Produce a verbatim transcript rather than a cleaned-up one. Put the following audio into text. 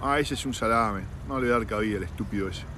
Ah, ese es un salame. No le voy a dar cabida al estúpido ese.